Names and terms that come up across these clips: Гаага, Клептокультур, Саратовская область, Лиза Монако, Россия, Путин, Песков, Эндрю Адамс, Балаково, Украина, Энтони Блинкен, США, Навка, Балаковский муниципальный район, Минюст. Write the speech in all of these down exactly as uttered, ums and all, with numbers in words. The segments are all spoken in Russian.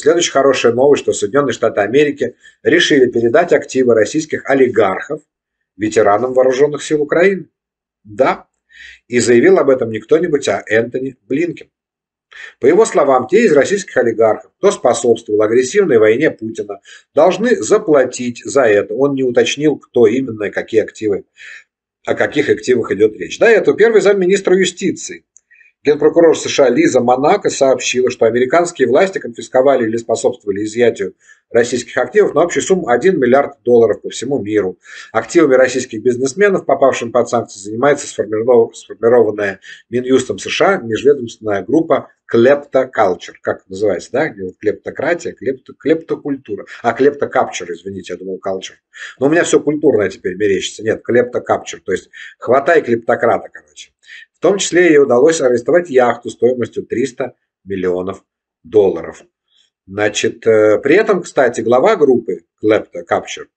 Следующая хорошая новость, что Соединенные Штаты Америки решили передать активы российских олигархов ветеранам вооруженных сил Украины. Да. И заявил об этом не кто-нибудь, а Энтони Блинкен. По его словам, те из российских олигархов, кто способствовал агрессивной войне Путина, должны заплатить за это. Он не уточнил, кто именно и какие активы, о каких активах идет речь. До этого первый замминистра юстиции, генпрокурор США Лиза Монако сообщила, что американские власти конфисковали или способствовали изъятию российских активов на общую сумму один миллиард долларов по всему миру. Активами российских бизнесменов, попавшим под санкции, занимается сформированная Минюстом США межведомственная группа «Клептокультур», как называется, да, клептократия, клепто, клептокультура, а клептокапчур, извините, я думал калчур. Но у меня все культурное теперь мерещится, нет, клептокапчур, то есть хватай клептократа, короче. В том числе ей удалось арестовать яхту стоимостью триста миллионов долларов. Значит, при этом, кстати, глава группы «Клэптокультур»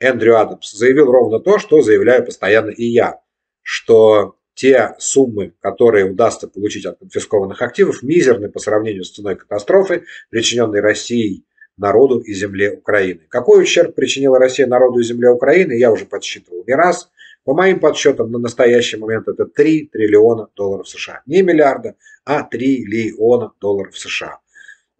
Эндрю Адамс заявил ровно то, что заявляю постоянно и я, что те суммы, которые удастся получить от конфискованных активов, мизерны по сравнению с ценой катастрофы, причиненной Россией народу и земле Украины. Какой ущерб причинила Россия народу и земле Украины, я уже подсчитывал не раз. По моим подсчетам, на настоящий момент это три триллиона долларов США. Не миллиарда, а триллиона долларов США.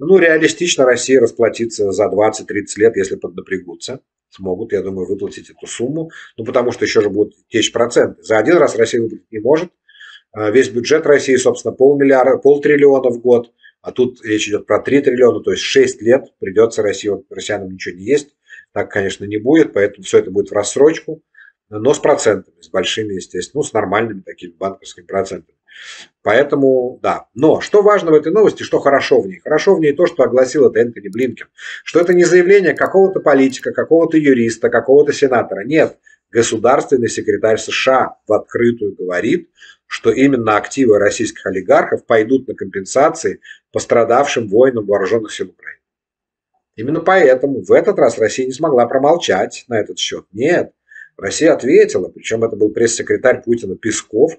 Ну, реалистично Россия расплатится за двадцать-тридцать лет, если поднапрягутся. Смогут, я думаю, выплатить эту сумму. Ну, потому что еще же будут течь проценты. За один раз Россия выплатить не может. Весь бюджет России, собственно, полмиллиарда, полтриллиона в год. А тут речь идет про три триллиона, то есть шесть лет придется России, россиянам ничего не есть. Так, конечно, не будет, поэтому все это будет в рассрочку. Но с процентами, с большими, естественно, ну, с нормальными такими банковскими процентами. Поэтому, да. Но что важно в этой новости, что хорошо в ней? Хорошо в ней то, что огласил это Энтони Блинкен. Что это не заявление какого-то политика, какого-то юриста, какого-то сенатора. Нет. Государственный секретарь США в открытую говорит, что именно активы российских олигархов пойдут на компенсации пострадавшим воинам вооруженных сил Украины. Именно поэтому в этот раз Россия не смогла промолчать на этот счет. Нет. Россия ответила, причем это был пресс-секретарь Путина Песков,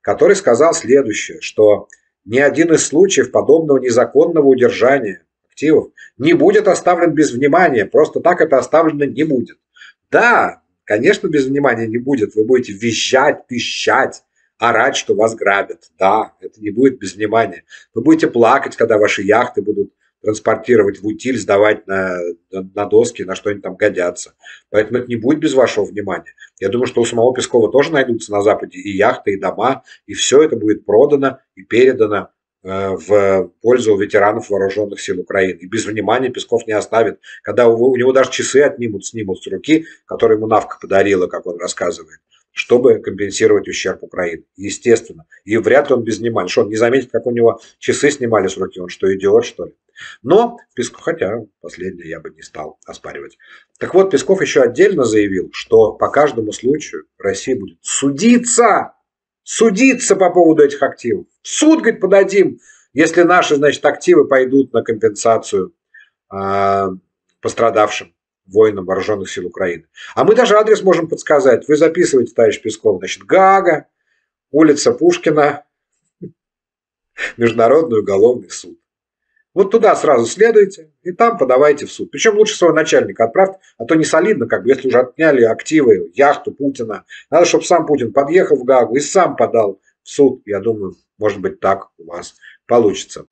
который сказал следующее, что ни один из случаев подобного незаконного удержания активов не будет оставлен без внимания, просто так это оставлено не будет. Да, конечно, без внимания не будет, вы будете визжать, пищать, орать, что вас грабят. Да, это не будет без внимания. Вы будете плакать, когда ваши яхты будут транспортировать в утиль, сдавать на, на доски, на что они там годятся. Поэтому это не будет без вашего внимания. Я думаю, что у самого Пескова тоже найдутся на Западе и яхты, и дома, и все это будет продано и передано э, в пользу ветеранов вооруженных сил Украины. И без внимания Песков не оставит, когда у, у него даже часы отнимут, снимут с руки, которые ему Навка подарила, как он рассказывает, чтобы компенсировать ущерб Украины. Естественно. И вряд ли он без внимания. Что, он не заметит, как у него часы снимали с руки? Он что, идиот, что ли? Но Песков, хотя последнее я бы не стал оспаривать. Так вот, Песков еще отдельно заявил, что по каждому случаю Россия будет судиться, судиться по поводу этих активов. В суд, говорит, подадим, если наши, значит, активы пойдут на компенсацию э, пострадавшим воинам вооруженных сил Украины. А мы даже адрес можем подсказать. Вы записываете, товарищ Песков, значит, Гаага, улица Пушкина, Международный уголовный суд. Вот туда сразу следуйте и там подавайте в суд. Причем лучше своего начальника отправьте, а то не солидно, как бы, если уже отняли активы, яхту Путина. Надо, чтобы сам Путин подъехал в Гаагу и сам подал в суд. Я думаю, может быть, так у вас получится.